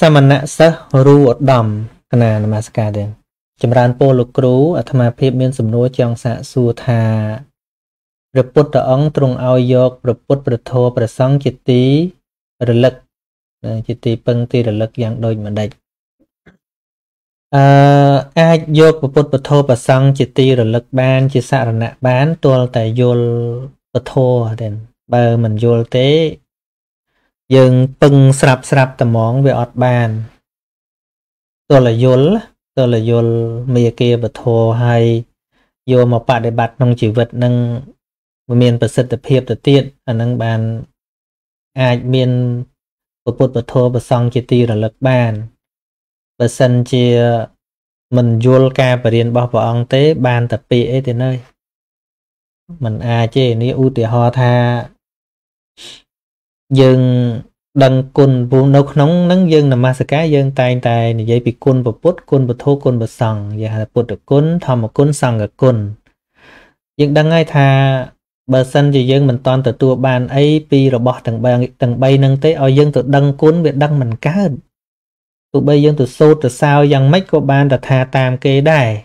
สมณะសិស្សរੂឧត្តមគណៈនមស្ការ dương bưng sạp sạp tầm món về ọt bàn tôi là yul mìa kia bật thô hay vô mà bạn để bạt nông chỉ vật nâng miền bật sật tập hiệp tập tiện ở nâng bàn ai miền bật thô bật xong chỉ ti là lực bàn bật sân chia mình yul ca và điền bao vọng tế bàn tập bị ấy thì nơi mình ai chế ní ưu tỉa ho tha dương đằng cồn vùng nấu nóng nắng dương là masaka dương tay này dây bị cồn bột bút cồn bột thô cồn bột sòng giờ là bột được cồn thò một cồn sòng được cồn dương đằng ngay thà bờ sân thì dương mình toàn từ tua bàn ấy pi rồi bỏ tầng bay nâng tới ở dương từ đằng cồn bị đằng mình cá tụi bây dương từ sâu từ sao dằng mấy của bàn là thà tam kê đài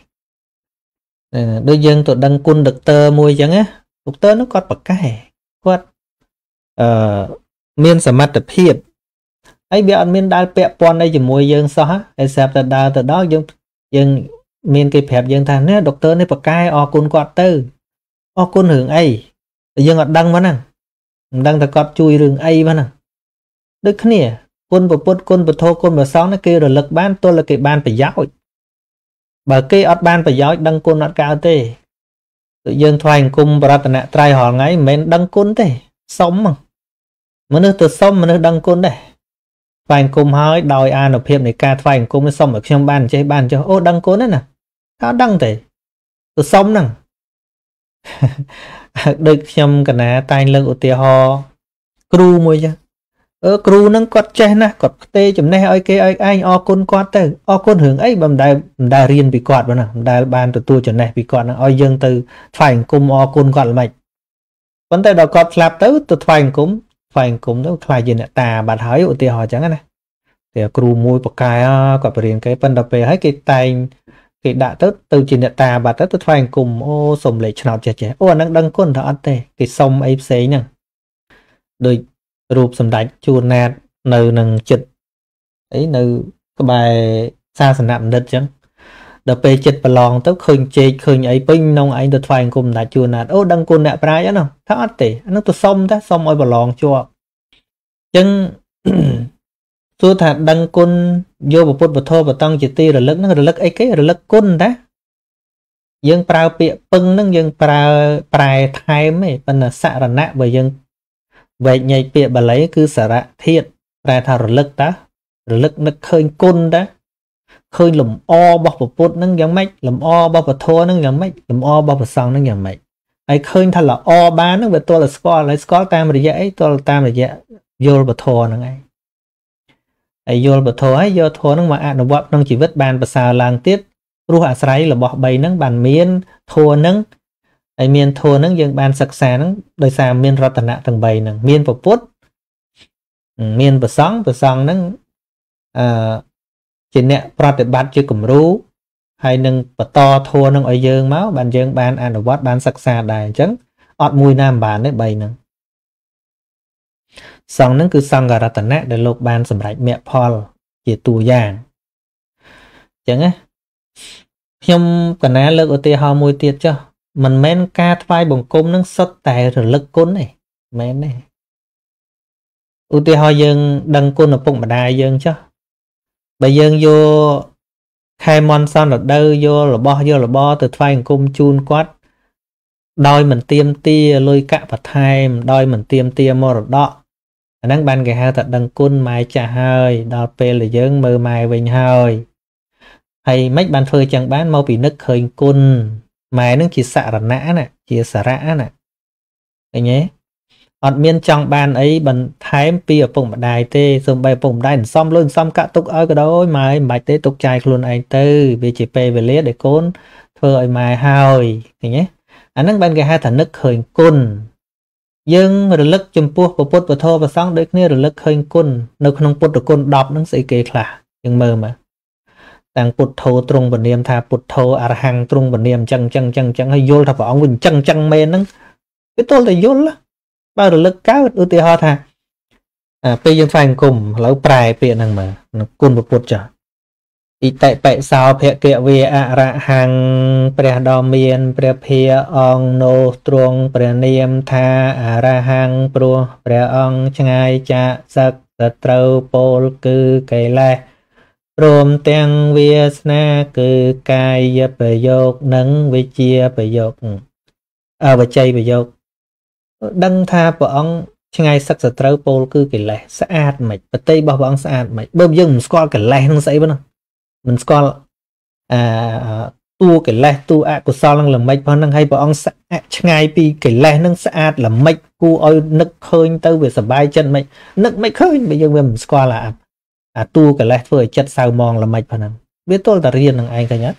đôi dương từ đằng cồn được tơ môi chẳng á tụi tơ nó quạt bậc cái quạt miên sầm mặt tập hiệp ấy bị ăn miên đa pẹp pon đây chỉ mùi dương xóa ấy sẹp từ đào từ đó dương miên cây pẹp dương thằng nè doctor nè bậc cai o côn quạt tư o côn hưởng ấy dương ngọt đăng vẫn à đăng từ quạt chui rừng ấy vẫn à đứt cái nè côn bờ pốt côn bờ thô côn bờ sóng nó kêu rồi lực ban tôi là cái ban phải giáo bờ cây ọt ban phải giáo đăng côn ọt cao tê tự dương thoại cùng bà ta nè trai hỏi ngay mình đăng côn tê sống mà nó từ sông mà nó đăng côn đây vài cùng hỏi đòi an nộp hiệp này ca vài cùng với sông ở trong bàn cho ô đăng côn đấy nè nó đăng thể từ sông nè được nhầm cái này tay lưng của tia ho cru môi chứ cru nâng quạt che nè quạt tê chấm này ơi kê anh o côn quạt từ o côn hướng ấy bằng đài riêng bị quạt mà nè đài bàn từ tua chấm này bị quạt là oi dương từ phải cùng o côn quạt mạch vấn đề đó quạt lạp tới từ phải cũng đâu phải gì nữa tà bạn hỏi ủa tiền hỏi chẳng này thì cù môi bọc cài quả tiền cái phần đập về hết cái tay cái đã tớt từ chỉ nữa tà bạn tớt phải cùng ô sùng lệ nào trẻ ô đang đăng côn thọ ăn tê cái sông ấy xé nhỉ đời rụp sầm đánh chùa nạt nờ nằng chật ấy nờ cái bài xa sầm nạm đất chẳng đập về chật và lòn tớt khơi chê khơi ấy pin nông ấy tớt phải cùng đã chùa nạt ô đăng côn nạ prai á nào thọ ăn tê nó tớt sông ta sông ấy và lòn chùa chân xua thả đăng côn vô một phút một thô và tăng chỉ ti rồi lắc nó rồi lắc ấy cái rồi lắc côn đó dân prao pịa pưng nó dân prao prai thái mấy phần là xạ rần nạ bởi dân vậy nhảy pịa bà lấy cứ xả rạ thiệt prai thả rồi lắc nó khơi côn đó khơi lùm o bọc một phút nó giống mách lùm o bọc một thô nó giống mách lùm o bọc một xong nó giống mách ấy khơi thật là o bán nó về tôi là score lấy score tam rồi dễ tôi là tam rồi dễ vô bờ thô nó ngay, ấy vô bờ thô ấy vô thô nó mà ăn nó bọt nó chỉ vứt bàn bờ xào làng tiết, ruộng hạ sấy là bọt bầy nó bàn miên thô nó, ấy miên thô nó dừng bàn sặc sà nó đời xà miên rót tận nạ thằng bầy nó miên bờ pút, miên bờ sóng nó chỉ nè rót để bát chưa cùng rú, hay nâng bờ to thô nó ở dừng máu bàn dừng bàn ăn nó bọt bàn sặc sà đài trắng, ọt mùi nam bàn đấy bầy nó. Xong nó cứ xong gà ra tận nát để lột bàn sầm rạch mẹ Paul chỉ tù giàng chẳng á nhưng cả ná lực ở tìa hoa mùi tiệt cho mình mến ca thai bồng cung nó sốt tài rồi lực côn này mến này ưu tìa hoa dương đăng côn ở bụng bà đài dương cho bà dương vô khai mòn son là đâu vô là bo từ thai cung chun quát đôi mình tiêm tia lôi cạ và thai đôi mình tiêm tia mô rồi đó năng ban cái hai thật đăng côn mai trả hơi đo pê là dướng mơ mai bình hơi hay mấy bàn phơi chẳng bán mau bị nứt hơi côn mai nó chỉ xạ rần nã nè chỉ xả rã nè anh nhé còn miên trong ban ấy bằng thái pi ở vùng đài tê dùng bài vùng đài xong luôn xong cả tục ơi cái đó mai bài tê tục trai luôn anh tư vì chỉ pê về lía để côn phơi mai hơi anh nhé năng ban cái hai thật nứt hơi côn dương rồi lắc chấm pua và put và thô và xong đấy kia rồi lắc hơi côn nó không put được côn đập nó sẽ kề khả nhưng mờ mà tàng put thô trung bản niệm tha put thô arhang trung bản niệm chăng hay vô thà vọng mình chăng men nó cái tôi là vô lắm bao rồi lắc cá ưu tiên ho tha bây giờ phải cùng lão prai pịa năng mà nó côn và put chả ít tại tại sao phe kia về ra hàng phe đom miền phe phe ông nô truong phe niệm tha ra hàng pro phe ông ngay cha sắc trâu pol cứ cây lai rôm tiếng việt na cứ cây phải dọc nắng về chia phải dọc và chay phải dọc đăng tha phe ông ngay sắc trâu pol cứ cây lai sát mày tây bảo ông sát mày bơm dưng score cây lai không say bữa mình có tu cái lẽ tu ạ của sao năng làm mạch vào năng hay bảo ông sẽ ngay vì cái lẽ năng sẽ làm mạch cu ơi nức hơi tao về sờ bay chân mạch nức mạch hơi bây giờ mình có là tu cái lẽ vừa chất sao mòn làm mạch vào năng biết tôi là riêng thằng anh cả nhá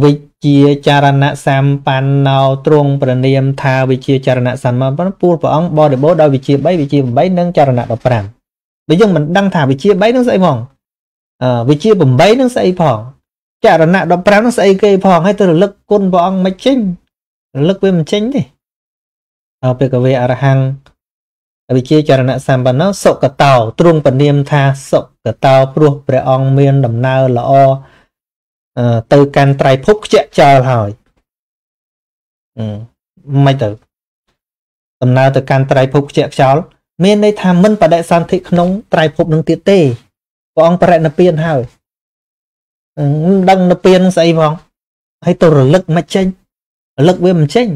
vì chia charana sampan nào trung praniam tha vì chia charana sampan vẫn pu bảo ông bỏ để bố đau vì chia bảy năng charana độc làm bây giờ mình đăng thả vì chia bảy nó dậy mòn vì chia bầm bấy nó xây phỏng chả là nạ đọc nó xây cây phỏng hay từ lực côn bọn mạch chênh lực với mình chênh đi PKV Arahang vì chia chả là nạ xàm bà nó sọc cả tàu trung bần niêm tha sọc cả tàu pruộc bởi ông miên đầm nào là o từ can trai phúc chạy cho hỏi mạch tử đầm nào từ can trai phúc chạy cho miên đây tham mân và đại sản thị nông trai phúc nâng tiết tê bọn bà rạch nạp biên hào đăng nạp biên xây vọng hay tôi rồi lực mạch chênh lực với mình chênh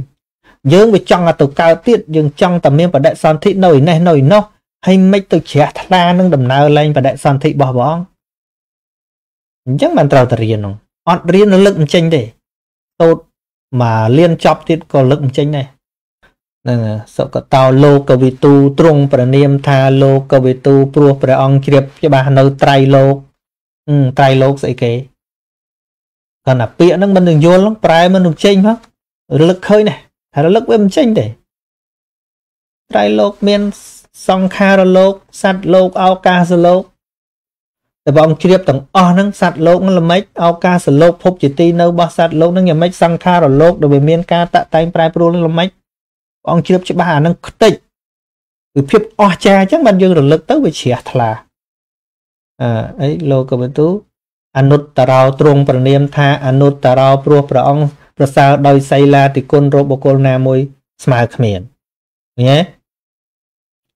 dương với chong là tôi cao tiết dương chong tầm miên và đại sản thị nổi này nổi nó hay mấy tôi trẻ thật ra nâng đầm nào lên và đại sản thị bỏ bọn chắc bạn trao thật riêng không ọt riêng là lực mình chênh để tốt mà liên chọc tiết có lực mình chênh này sợ có tao lô cầu vi tu trung và niêm tha lô cầu vi tu pro và ông kiếp cho bà nấu trai lô sẽ kế còn là bịa nó mình đừng vô lắm prai mình đừng chênh không lực hơi này hay là lực với mình chênh để trai lô miên song kha lô sát lô ao ca sơ lô để bà ông kiếp tổng o nâng sát lô nó là mấy ao ca sơ lô phục chỉ ti nấu bà sát lô nó nhà mấy song kha lô đối với miên ca tạ tay prai pro là mấy ông chưa cho bà năng tịnh từ phiếp o cha chắc bạn dương được lực tới với trẻ thật là ấy lô cầu bên tú anut tarao trung và niêm tha anut tarao pro và ông và sao đôi say la thì con robot con nam môi smart miền nhé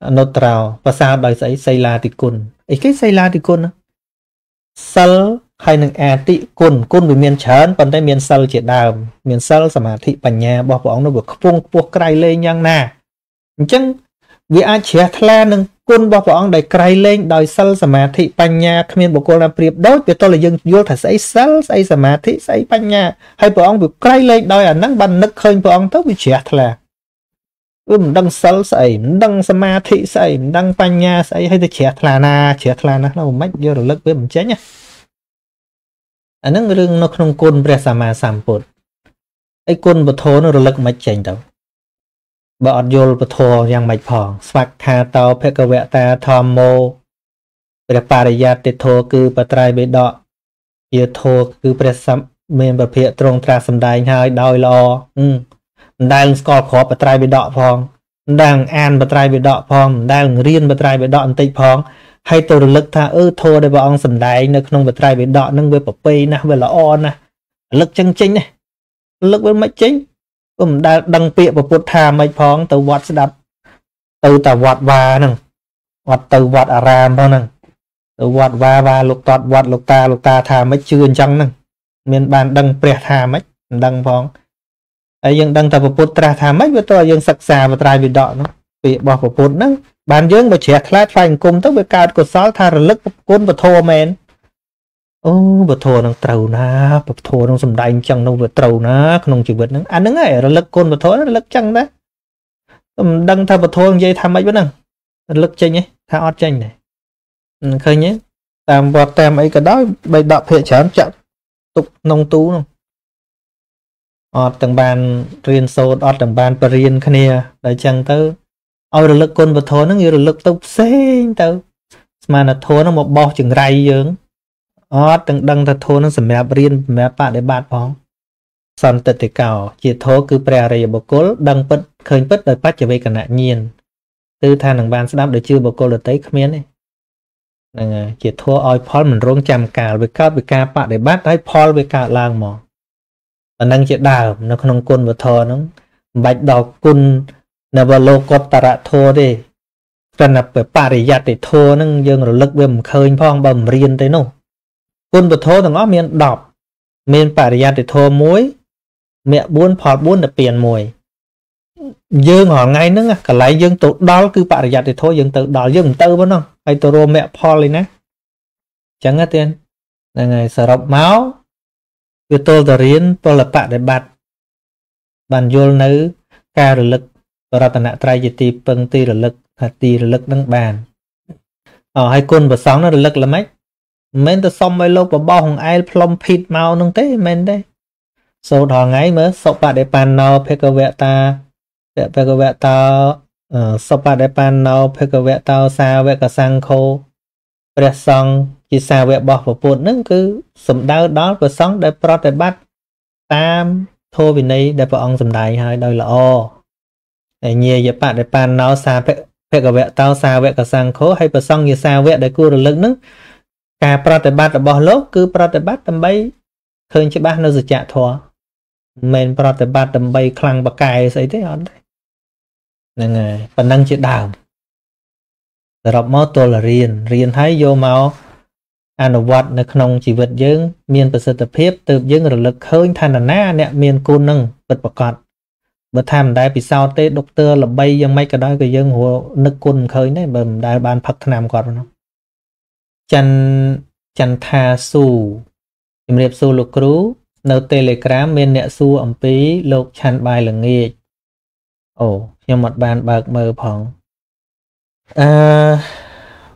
anut tarao và sao đôi say say la thì con ấy cái say la thì con sal hay năng a tị con với miền chán còn đây miền sal chỉ đào miền sal sầm hà thị bản nhà bỏ bóng nó vừa phun buộc cày lên nhang nà chẳng vì ai trẻ thla nâng con bỏ bóng đầy cày lên đòi sal sầm hà thị bản nhà miền bộ con làm việc đốt về tôi là dân vô thật say sal say sầm hà thị say bản nhà hay bỏ bóng vừa cày lên đòi là nắng ban nức hơn bỏ bóng tóc bị trẻ thla đăng sal say đăng sầm hà thị say đăng bản nhà say hay là trẻ thla na nó mách vô rồi lắc với mình chết nhá anh nâng rừng nó không côn bè xà mà xàm bột ấy côn bột thô nó lực mạch chảnh đâu bọt vô bột thô giang mạch phỏng sạc tha tàu phê cơ vẹt ta thòm mô bè bà đầy giát tê thô cư bà trai bê đọ dìa thô cư bè xàm mềm bà phía trông tra xàm đáy hai đôi lò đang có khó bà trai bê đọ phong đang an bà trai bê đọ phong đang riêng bà trai bê đọ anh tích phong hay tôi lực tha thô để bà ông sầm đáy nó không vật trai bị đọ nâng với papay nè với là on nè lực chân chính này lực với máy chính đăng bịa và bột thà máy phong từ vọt sẽ đập từ tàu vọt và nè vọt từ vọt aram thôi nè từ vọt và lục tọt vọt lục ta thà máy chưa chăng nè miền bàn đăng bẹt thà máy đăng phong ấy dân đăng tàu bột tra thà máy với tôi dân sặc xà và trai bị đọ nó bị bỏ bột nè bạn dương mà trẻ khát phanh cùng tới với cao của sáu thà lực côn và thô men và thô đang trầu na và thô đang sầm đai chẳng đâu vừa trầu na không chịu vượt nắng anh đứng ấy lực côn và thô lực chẳng đấy đăng thà và thô dây tham mấy bữa năng lực chơi nhé thà ót chơi này khơi nhé làm vọt tem ấy cả đó bày đạp hệ chán chậm tục nông tú không ở tầng bàn riêng sâu ở tầng bàn riêng khné đại chẳng tới ở lực côn vật thốn nó như lực tốc xén tới mà là thốn nó một bò chừng ray dướng ở tầng đằng thật thốn nó sầm mẹ riêng mẹ bạn để bạn phóng sầm tật thì cào chỉ thố cứ prairie bồ cốt đằng bật khơi bật đời bắt trở về cả nạn nhiên từ than tầng bàn đáp để chưa bồ cốt được tới khmien này chỉ thua oi Paul mình rong chạm cả với các với ca bạn để bắt đấy Paul với cả làng mỏ năng chỉ đào nó không côn vật thò nó bạch đào côn nó vào lô cột tara thua đi cần là phải pariat để thua nó dương rồi lực bầm khơi phong bầm riêng tới nô côn vật thô thằng nó miền đọc miền pariat để thua muối mẹ buôn phò buôn để tiền mùi dương họ ngay nữa cả lấy dương tụ đó cứ pariat để thua dương tự đó dương tự vẫn không ai toro mẹ Paul này chẳng nghe tên là ngày sở rộng máu cứ tôi đã riêng tôi là bạn để bạn bàn vô nữ ca lực và tận nạ trai gì thì phần tì lực hạt tì lực đang bàn ở hai con và sóng nó lực là mấy mình tôi xong mấy lâu và bao hồng ai plom pit màu nông tế mình đây sau đó ngay mới sau bạn để bàn nào phải cơ vệ ta phải cơ vệ ta sau bạn để bàn nào phải cơ vệ tao xa vệ cả sang khô ra xong chỉ xa vệ bọc và bột nâng cứ sầm đau đó và sống để pro để bắt tam thô vì này để bọn ông sầm đầy hai đôi là ô để nhiều giờ bạn để bàn nó xa vệ cả vệ tao xa vệ cả sang khô hay và xong như xa vệ để cua được lực nâng cả pro để bắt là bỏ lốt cứ pro để bắt tầm bay khơi chứ bác nó dự trả thua mình pro để bắt tầm bay khăn bạc cài xây thế hòn nên ngày phần năng chỉ đào đọc máu tôi là riêng riêng thấy vô máu anh vật là không chỉ vật dưỡng miền bậc sự tập hiệp tự dưỡng lực hơn thanh là na nè miền cô nâng bật bạc cọt bật tham đại vì sao tê độc tơ là bay dân mấy cái đó cái dân hồ nước côn khơi này bầm đại ban phật nam cọt nó chân chân tha su tìm đẹp su lục rú nấu telegram miền nè su ẩm pí lục chăn bài là nghề ồ nhưng một bàn bạc mờ phẳng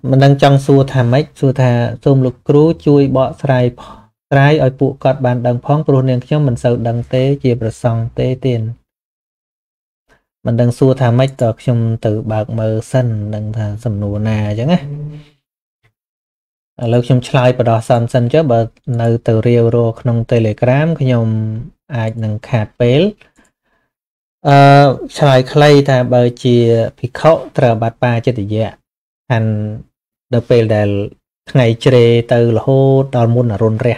mình đang trong xua thả mấy xua thả xôm lục cứu chui bỏ sài sài ở phụ cọt bàn đằng phong pro nên cho mình sợ đằng tế chia bờ sòng tế tiền mình đang xua thả mấy tờ trong từ bạc mờ sân đằng thả sầm nụ nà chẳng á lâu trong slide bờ đỏ sầm sân chứ bờ nơi từ rio ro trong telegram cái nhom ai đằng khạt bel xài clay ta bờ chia phi khẩu trở bát ba chết thì dễ anh đợt về là ngày chơi từ là hô đào muôn là rôn rè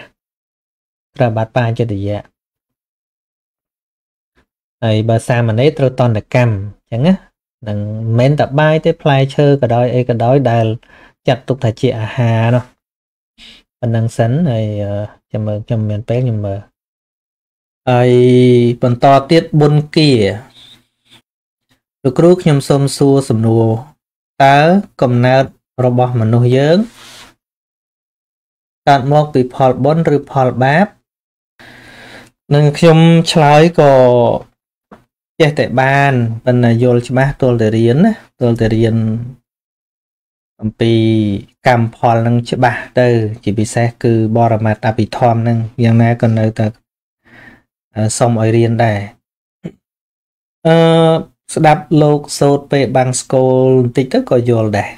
trở bát ba chết thì dễ này bờ xa mà nấy tôi toàn là cam chẳng á đừng men tập bay tới play chơi cái đói đào chặt tục thạch chị hà nó anh đang sấn này chào mừng bé nhưng mà ai phần to tiết buôn kia được rút nhầm xôm xua sầm nùa tớ cầm nát robot mà nuôi dưỡng tận một bị phò bốn rượu phò báp nên trong trái có che tại bàn phần này vô cho bác tôi để riêng vì cầm phò năng cho bà đây chỉ bị xe cứ bỏ ra mà ta bị thom năng nhưng mà còn nơi ta xong ở riêng đây đáp lột sốt về bằng school tích tức có dồn đây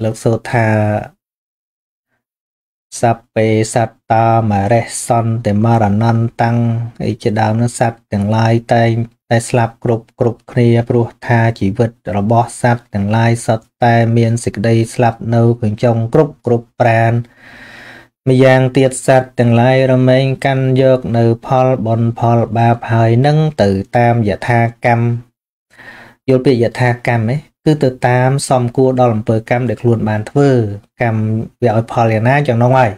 lột sốt thà sắp về sắp ta mà rẻ son để mà là non tăng ấy chế đào nó sắp từng lai tay tay slap group group kia pro tha chỉ vượt robot sắp từng lai sắp tay miền dịch đây slap nâu cùng trong group group brand mày giang tiết sạch từng lai rồi mình căn dược nữ Paul bon Paul ba hơi nâng từ tam và tha cam vô bị và tha cam ấy cứ từ tam xong cua đo làm bờ cam được luôn bàn thơ cam vẹo Paulina chẳng nó ngoài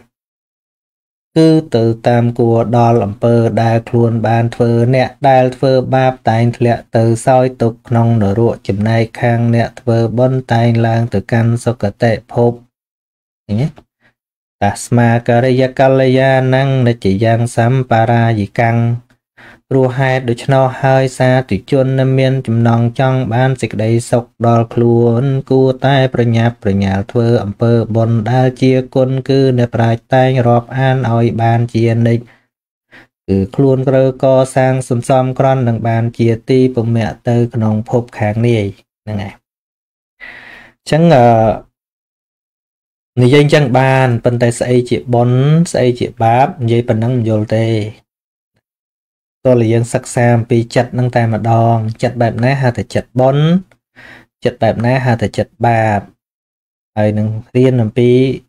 cứ từ tam cua đo làm bờ đa luôn bàn thơ nè đa thơ ba tay lẹ từ soi tục nông nở ruộng chùm này khang nè thơ bon tay lang từ căn sau cả tệ phốp nhé Tasma Karya Kalya năng chỉ giang sám para dị căng Rua hai đứa nó hơi xa tùy chôn nâm miên chùm nòng trong ban dịch đầy sọc đo luôn Cua tay pra nhạc thơ ẩm pơ bồn đa chia quân cư nệp rạch tay rộp an oi ban chia nịch Khuôn cơ có sang xâm xâm con nâng bàn chia ti bụng mẹ tư nông phốp kháng này chẳng người dân chẳng bàn bần tay xây chị bón xây chị báp dây bần nâng dồn tê tôi là dân sắc xàm bị chặt nâng tay mà đòn chặt bạp ná hà thể chặt bón chặt bạp ná hà thể chặt bạp rồi nâng riêng nâng bí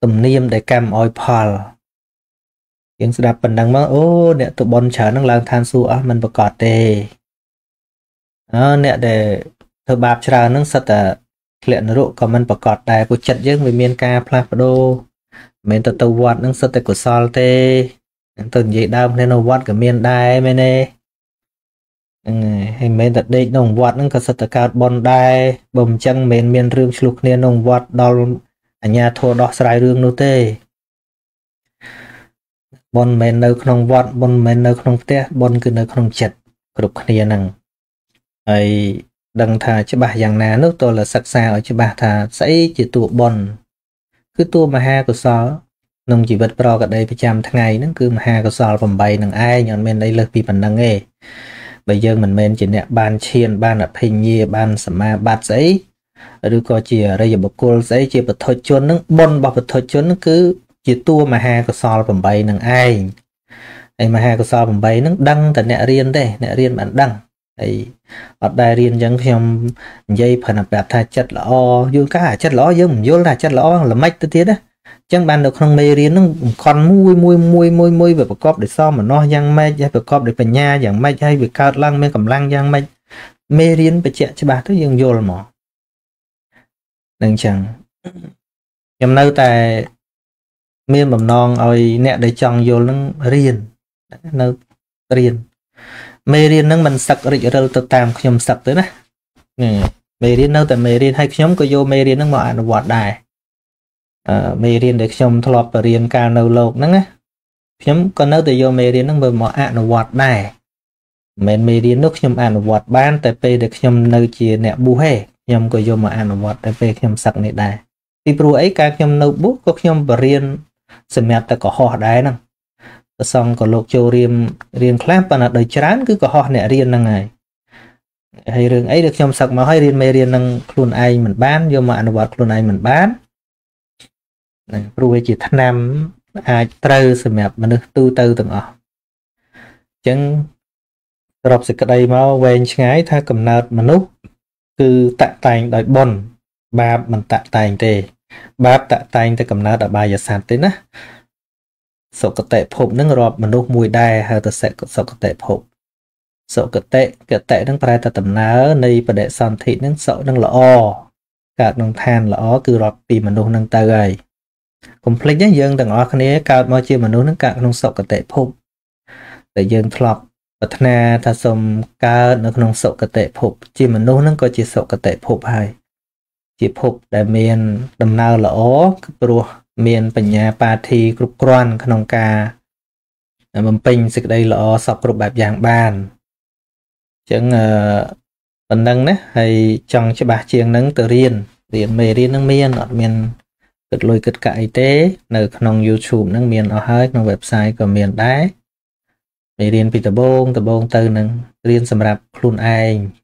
tùm niêm để cầm ôi phòl nhưng sẽ đạp bình đăng mất ô nè tụi bọn trở năng lang than su á mình bật cọt đi nè để thợ bạp trở năng sạch hiện rộ của mình bật cọt đài của chật giấc với miền ca plapado mình tự tàu vọt năng sạch của sol tê từng gì đam nên nó vọt của miền đài bên đây hình mình đặt đây nồng vọt năng sạch cả bọn đài bầm chân mình miền rương lục nên nồng vọt đo ở nhà thua đo sài rương nô tê bọn mình nơi không vọt, bọn mình nơi không tiếc, bọn cứ nơi không chật cực khá năng ấy đằng thà chứ bà dạng ná nước tôi là sắc xa ở chứ bà thà sấy chỉ tụ bọn cứ tụ mà ha của xó nông chỉ vật pro cả đây phải chăm tháng ngày nó cứ mà ha của xó vòng bay nâng ai nhọn mình đây lực vì phần năng nghe bây giờ mình chỉ nẹ bàn chiên bàn ạp hình như bàn sẵn mà bạt giấy ở đứa có chỉ ở đây giờ bọc cô giấy chỉ bật thôi chôn nó bọn bọc bật thôi chôn nó cứ chỉ tua mà hai có so bằng bay nâng ai ấy mà hai có so bằng bay nâng đăng tại nẹ riêng đây nẹ riêng bạn đăng ấy ở đây riêng chẳng xem dây phần là bẹp thay chất lõ vô cá chất lõ vô mình vô là chất lõ là mách tới thế đó chẳng bạn được không mê riêng nó còn mui mui mui mui mui về bậc cọp để so mà nó giang mê về bậc cọp để phần nha giang mê hay việc cao lăng mê cầm lăng giang mê riêng về chuyện cho bà tới dương vô là mỏ đừng chẳng em nơi tại miền bầm non ơi nè để chọn vô lưng riêng nó riêng mê riêng nó mình sặc rồi rồi tự tam nhom sặc tới nè mê riêng nó tại mê riêng hay nhóm có vô mê riêng nó mọi nó hoạt đài mê riêng để chồng thọ và riêng ca nâu lộc nó á nhóm con nó tự vô mê riêng nó bởi mọi ạ nó hoạt đài mình mê riêng nước nhom ăn hoạt ban tại p được nhom nơi chia nè bu hè nhom có vô mà ăn hoạt tại p nhom sặc này đài vì bữa ấy ca nhom nâu bút có nhom và riêng xem mẹ ta có họ đáy năng xong có lột châu riêng riêng clap và là đời chán cứ có họ nè riêng năng này hay rừng ấy được trong sạc mà hay riêng mê riêng năng luôn ai mình bán vô mà nó bọt luôn ai mình bán rồi chỉ thắt nam ai trâu xem mẹ mà được tư tư từng ở chẳng rộp dịch đây mau về ngái tha cầm nợt mà nút cứ tạm tành đợi bồn ba mình tạm tành thì bạp tạ tay ta cầm nát đã bài giờ sàn tới nè sổ cật tệ phộp nâng rộp mà nốt mùi đài hờ ta sẽ sổ cật tệ phộp sổ cật tệ nâng bài ta tầm ná này và để sàn thị nâng sổ nâng là o cạc nâng than là o cứ rộp vì mà nốt nâng ta gầy complete nhé dương tầng o khá nế cao mô chìa mà nốt nâng cạc nâng sổ cật tệ phộp để dương thọc và thân nà ta xông cao nâng sổ cật tệ phộp chìa mà nốt nâng có chìa sổ cật tệ phộp hay chỉ phục để miền đầm nào là ó rồi miền bờ nhà ba thì cục quan khăn cà mầm pin dịch đây là sọc cục bạc vàng bàn chẳng phần năng đấy hay trong cho bà chiêng nắng từ riêng điện mề riêng nắng miền ở miền cực lôi cực cải tế nơi khăn YouTube nắng miền ở hai nông website của miền đá mề riêng bị tờ bông từ nắng riêng sầm rạp luôn ai